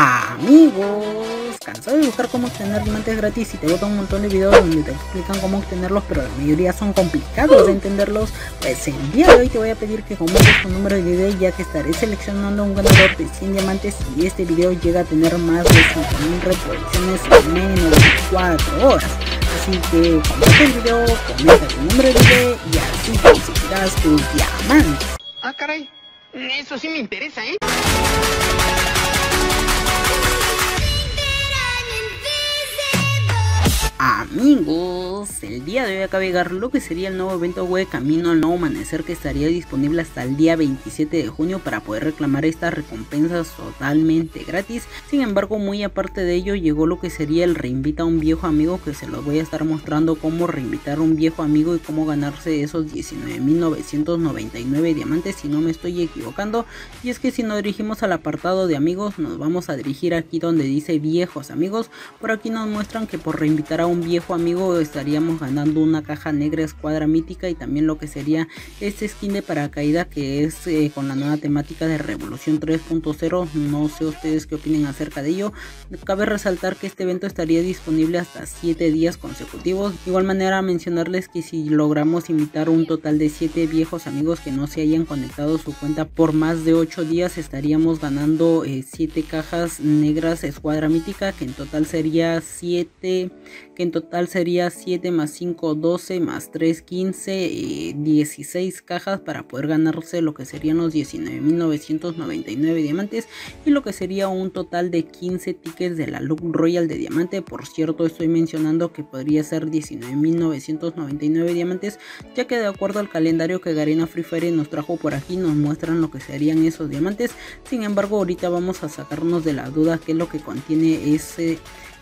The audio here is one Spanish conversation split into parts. Amigos, cansado de buscar cómo obtener diamantes gratis y te botan un montón de videos donde te explican cómo obtenerlos, pero la mayoría son complicados de entenderlos. Pues el día de hoy te voy a pedir que comentes tu número de video, ya que estaré seleccionando un ganador de 100 diamantes y este video llega a tener más de 5000 reproducciones en menos de 4 horas. Así que comparte el video, comenta tu número de video y así conseguirás tus diamantes. Ah, caray, eso sí me interesa, ¿eh? Amigos, el día de hoy acaba de llegar lo que sería el nuevo evento web Camino al Nuevo Amanecer, que estaría disponible hasta el día 27 de junio para poder reclamar estas recompensas totalmente gratis. Sin embargo, muy aparte de ello, llegó lo que sería el reinvita a un viejo amigo, que se los voy a estar mostrando cómo reinvitar a un viejo amigo y cómo ganarse esos 19.999 diamantes, si no me estoy equivocando. Y es que si nos dirigimos al apartado de amigos, nos vamos a dirigir aquí donde dice viejos amigos. Por aquí nos muestran que por reinvitar a un viejo amigo estaríamos ganando una caja negra escuadra mítica y también lo que sería este skin de paracaídas, que es con la nueva temática de Revolución 3.0. no sé ustedes qué opinen acerca de ello. Cabe resaltar que este evento estaría disponible hasta 7 días consecutivos. De igual manera, mencionarles que si logramos invitar un total de 7 viejos amigos que no se hayan conectado su cuenta por más de 8 días, estaríamos ganando 7 cajas negras escuadra mítica, que en total sería 7 más 5, 12 más 3, 15, 16 cajas para poder ganarse lo que serían los 19.999 diamantes y lo que sería un total de 15 tickets de la Luck Royal de diamante. Por cierto, estoy mencionando que podría ser 19.999 diamantes, ya que de acuerdo al calendario que Garena Free Fire nos trajo por aquí, nos muestran lo que serían esos diamantes. Sin embargo, ahorita vamos a sacarnos de la duda qué es lo que contiene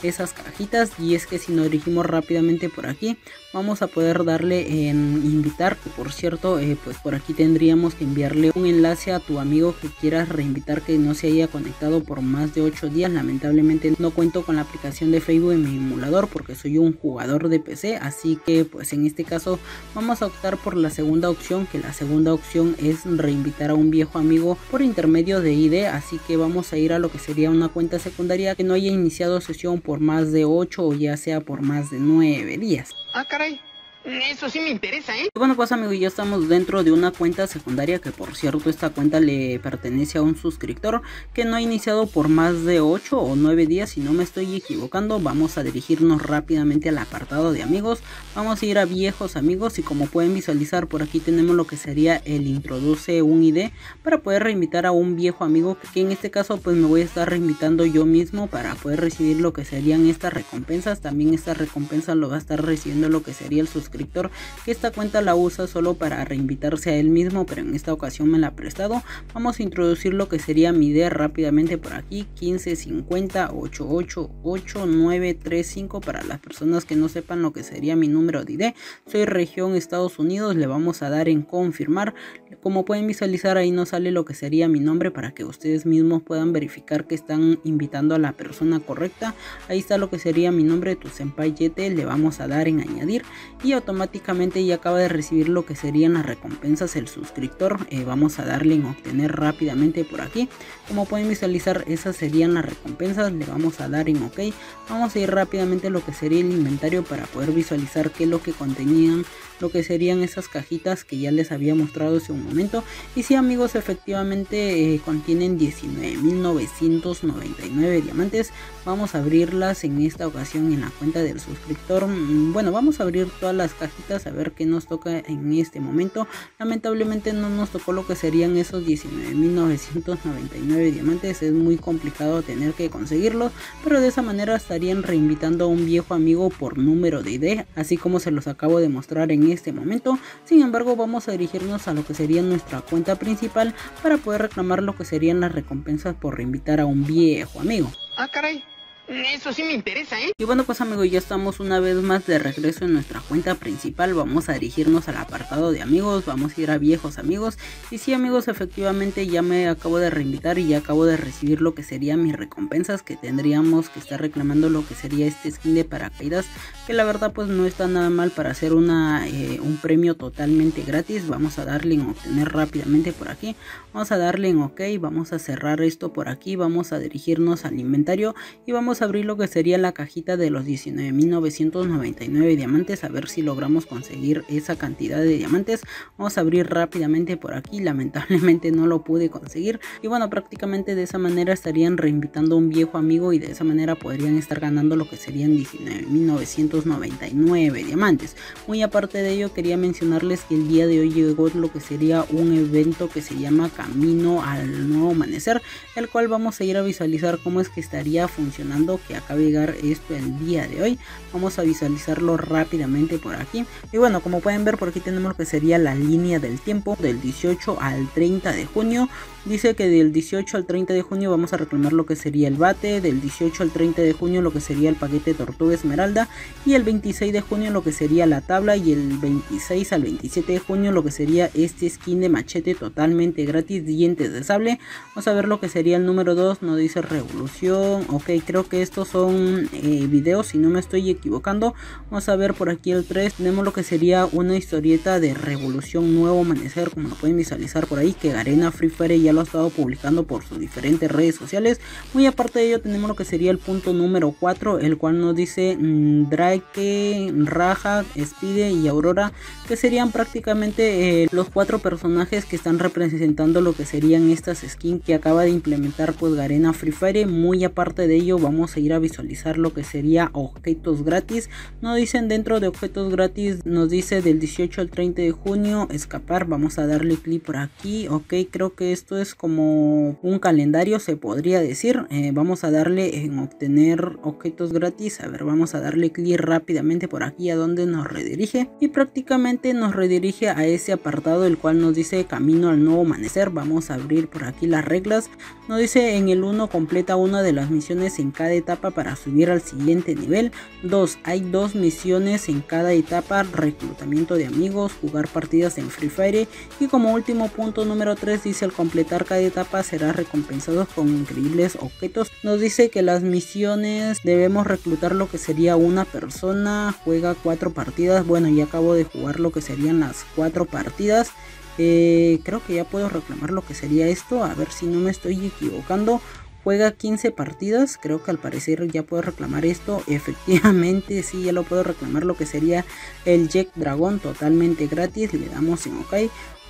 esas cajitas, y es que si nos dirigimos rápidamente por aquí vamos a poder darle en invitar, que por cierto pues por aquí tendríamos que enviarle un enlace a tu amigo que quieras reinvitar que no se haya conectado por más de 8 días. Lamentablemente no cuento con la aplicación de Facebook en mi emulador porque soy un jugador de PC, así que pues en este caso vamos a optar por la segunda opción, que la segunda opción es reinvitar a un viejo amigo por intermedio de ID. Así que vamos a ir a lo que sería una cuenta secundaria que no haya iniciado sesión por más de 8 o ya sea por más de 9 días. Ah, caray, eso sí me interesa, ¿eh? Bueno, pues amigos, ya estamos dentro de una cuenta secundaria, que por cierto esta cuenta le pertenece a un suscriptor que no ha iniciado por más de 8 o 9 días, si no me estoy equivocando. Vamos a dirigirnos rápidamente al apartado de amigos, vamos a ir a viejos amigos y como pueden visualizar por aquí tenemos lo que sería el introduce un ID para poder reinvitar a un viejo amigo, que en este caso pues me voy a estar reinvitando yo mismo para poder recibir lo que serían estas recompensas. También estas recompensas lo va a estar recibiendo lo que sería el suscriptor, que esta cuenta la usa solo para reinvitarse a él mismo, pero en esta ocasión me la ha prestado. Vamos a introducir lo que sería mi ID rápidamente por aquí, 1550888935. Para las personas que no sepan lo que sería mi número de ID, soy región Estados Unidos, le vamos a dar en confirmar. Como pueden visualizar, ahí nos sale lo que sería mi nombre para que ustedes mismos puedan verificar que están invitando a la persona correcta. Ahí está lo que sería mi nombre, Tu Sempai Juega, le vamos a dar en añadir y automáticamente ya acaba de recibir lo que serían las recompensas el suscriptor. Vamos a darle en obtener rápidamente por aquí. Como pueden visualizar, esas serían las recompensas, le vamos a dar en ok. Vamos a ir rápidamente a lo que sería el inventario para poder visualizar qué es lo que contenían lo que serían esas cajitas que ya les había mostrado hace un momento. Y si sí, amigos, efectivamente contienen 19.999 diamantes. Vamos a abrirlas en esta ocasión en la cuenta del suscriptor. Bueno, vamos a abrir todas las cajitas a ver qué nos toca en este momento. Lamentablemente no nos tocó lo que serían esos 19.999 diamantes, es muy complicado tener que conseguirlos, pero de esa manera estarían reinvitando a un viejo amigo por número de ID, así como se los acabo de mostrar en este momento. Sin embargo, vamos a dirigirnos a lo que sería nuestra cuenta principal para poder reclamar lo que serían las recompensas por reinvitar a un viejo amigo. Ah, caray, Eso sí me interesa, ¿eh? Y bueno, pues amigos, ya estamos una vez más de regreso en nuestra cuenta principal. Vamos a dirigirnos al apartado de amigos, vamos a ir a viejos amigos. Y sí amigos, efectivamente ya me acabo de reinvitar y ya acabo de recibir lo que serían mis recompensas, que tendríamos que estar reclamando lo que sería este skin de paracaídas, que la verdad pues no está nada mal para hacer un premio totalmente gratis. Vamos a darle en obtener rápidamente por aquí, vamos a darle en ok, vamos a cerrar esto por aquí, vamos a dirigirnos al inventario y vamos a abrir lo que sería la cajita de los 19.999 diamantes, a ver si logramos conseguir esa cantidad de diamantes. Vamos a abrir rápidamente por aquí, lamentablemente no lo pude conseguir. Y bueno, prácticamente de esa manera estarían reinvitando a un viejo amigo y de esa manera podrían estar ganando lo que serían 19.999 diamantes. Muy aparte de ello, quería mencionarles que el día de hoy llegó lo que sería un evento que se llama Camino al Nuevo Amanecer, el cual vamos a ir a visualizar cómo es que estaría funcionando, que acaba de llegar esto el día de hoy. Vamos a visualizarlo rápidamente por aquí. Y bueno, como pueden ver por aquí tenemos lo que sería la línea del tiempo del 18 al 30 de junio. Dice que del 18 al 30 de junio vamos a reclamar lo que sería el bate, del 18 al 30 de junio lo que sería el paquete tortuga esmeralda, y el 26 de junio lo que sería la tabla, y el 26 al 27 de junio lo que sería este skin de machete totalmente gratis, dientes de sable. Vamos a ver lo que sería el número 2, no dice revolución, ok, creo que estos son videos, si no me estoy equivocando. Vamos a ver por aquí el 3, tenemos lo que sería una historieta de Revolución Nuevo Amanecer, como lo pueden visualizar por ahí, que Garena Free Fire ya lo ha estado publicando por sus diferentes redes sociales. Muy aparte de ello tenemos lo que sería el punto número 4, el cual nos dice Drake, Raja, Spide y Aurora, que serían prácticamente los 4 personajes que están representando lo que serían estas skins que acaba de implementar pues Garena Free Fire. Muy aparte de ello vamos a ir a visualizar lo que sería objetos gratis. Nos dicen dentro de objetos gratis, nos dice del 18 al 30 de junio escapar. Vamos a darle clic por aquí, ok, creo que esto es como un calendario, se podría decir. Vamos a darle en obtener objetos gratis, a ver, vamos a darle clic rápidamente por aquí a donde nos redirige, y prácticamente nos redirige a ese apartado el cual nos dice Camino al Nuevo Amanecer. Vamos a abrir por aquí las reglas, nos dice en el 1 completa una de las misiones en cada etapa para subir al siguiente nivel. 2. Hay 2 misiones en cada etapa, reclutamiento de amigos, jugar partidas en Free Fire, y como último punto número 3 dice al completar cada etapa será recompensado con increíbles objetos. Nos dice que las misiones debemos reclutar lo que sería una persona, juega 4 partidas. Bueno, ya acabo de jugar lo que serían las 4 partidas. Creo que ya puedo reclamar lo que sería esto, a ver si no me estoy equivocando. Juega 15 partidas, creo que al parecer ya puedo reclamar esto. Efectivamente, sí, ya lo puedo reclamar, lo que sería el Jack Dragon totalmente gratis. Le damos en ok.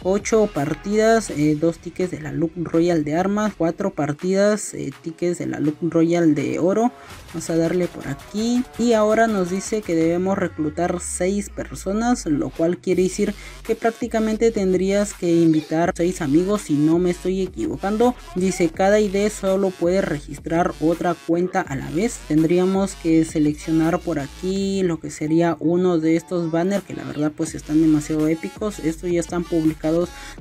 8 partidas, 2 tickets de la Luck Royal de armas, 4 partidas, tickets de la Luck Royal de oro. Vamos a darle por aquí, y ahora nos dice que debemos reclutar 6 personas, lo cual quiere decir que prácticamente tendrías que invitar 6 amigos, si no me estoy equivocando. Dice cada ID solo puede registrar otra cuenta a la vez. Tendríamos que seleccionar por aquí lo que sería uno de estos banners, que la verdad pues están demasiado épicos. Estos ya están publicados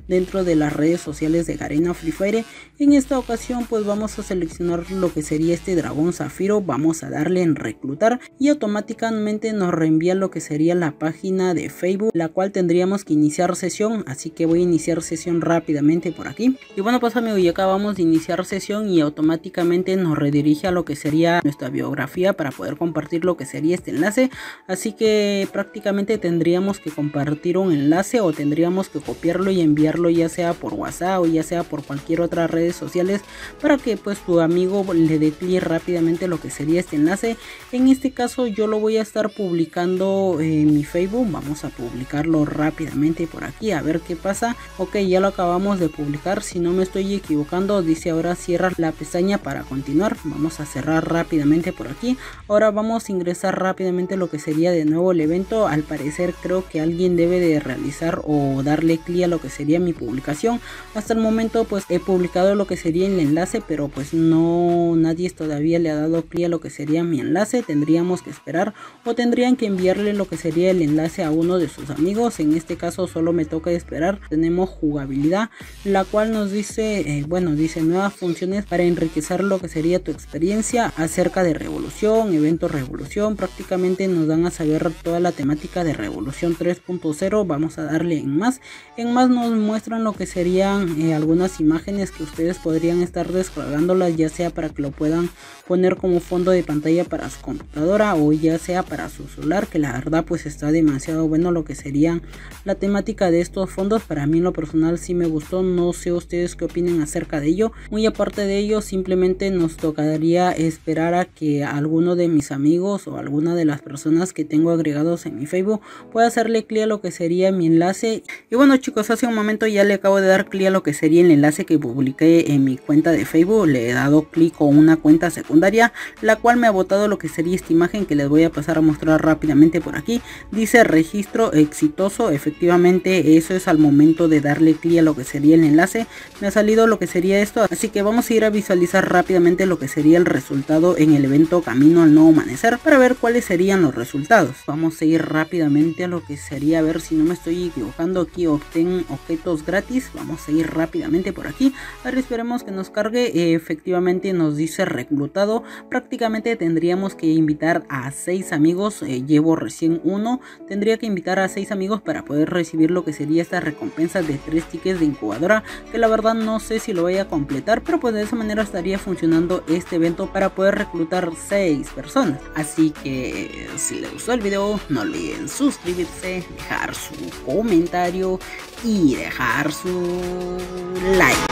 dentro de las redes sociales de Garena Free Fire. En esta ocasión pues vamos a seleccionar lo que sería este dragón zafiro, vamos a darle en reclutar y automáticamente nos reenvía lo que sería la página de Facebook, la cual tendríamos que iniciar sesión, así que voy a iniciar sesión rápidamente por aquí. Y bueno pues amigos, ya acabamos de iniciar sesión y automáticamente nos redirige a lo que sería nuestra biografía para poder compartir lo que sería este enlace, así que prácticamente tendríamos que compartir un enlace o tendríamos que copiar y enviarlo ya sea por WhatsApp o ya sea por cualquier otra redes sociales para que pues tu amigo le dé clic rápidamente lo que sería este enlace. En este caso yo lo voy a estar publicando en mi Facebook, vamos a publicarlo rápidamente por aquí a ver qué pasa. Ok, ya lo acabamos de publicar, si no me estoy equivocando dice ahora cierra la pestaña para continuar. Vamos a cerrar rápidamente por aquí, ahora vamos a ingresar rápidamente lo que sería de nuevo el evento. Al parecer creo que alguien debe de realizar o darle clic sería lo que sería mi publicación. Hasta el momento pues he publicado lo que sería el enlace, pero pues no, nadie todavía le ha dado clic a lo que sería mi enlace. Tendríamos que esperar o tendrían que enviarle lo que sería el enlace a uno de sus amigos. En este caso solo me toca esperar. Tenemos jugabilidad, la cual nos dice, dice nuevas funciones para enriquecer lo que sería tu experiencia acerca de Revolución, evento Revolución. Prácticamente nos dan a saber toda la temática de Revolución 3.0. Vamos a darle en más. En más nos muestran lo que serían algunas imágenes que ustedes podrían estar descargándolas, ya sea para que lo puedan poner como fondo de pantalla para su computadora o ya sea para su celular, que la verdad pues está demasiado bueno lo que sería la temática de estos fondos. Para mí en lo personal sí me gustó, no sé ustedes qué opinen acerca de ello. Muy aparte de ello, simplemente nos tocaría esperar a que alguno de mis amigos o alguna de las personas que tengo agregados en mi Facebook pueda hacerle clic a lo que sería mi enlace. Y bueno chicos, hace un momento ya le acabo de dar clic a lo que sería el enlace que publiqué en mi cuenta de Facebook. Le he dado clic con una cuenta secundaria, la cual me ha botado lo que sería esta imagen que les voy a pasar a mostrar rápidamente por aquí. Dice registro exitoso. Efectivamente eso es al momento de darle clic a lo que sería el enlace. Me ha salido lo que sería esto, así que vamos a ir a visualizar rápidamente lo que sería el resultado en el evento Camino al Nuevo Amanecer para ver cuáles serían los resultados. Vamos a ir rápidamente a lo que sería, a ver si no me estoy equivocando, aquí obtén objetos gratis. Vamos a ir rápidamente por aquí, a ver, esperemos que nos cargue. Efectivamente nos dice reclutado. Prácticamente tendríamos que invitar a 6 amigos, llevo recién uno, tendría que invitar a 6 amigos para poder recibir lo que sería esta recompensa de 3 tickets de incubadora, que la verdad no sé si lo voy a completar, pero pues de esa manera estaría funcionando este evento para poder reclutar 6 personas. Así que si les gustó el video no olviden suscribirse, dejar su comentario y dejar su like.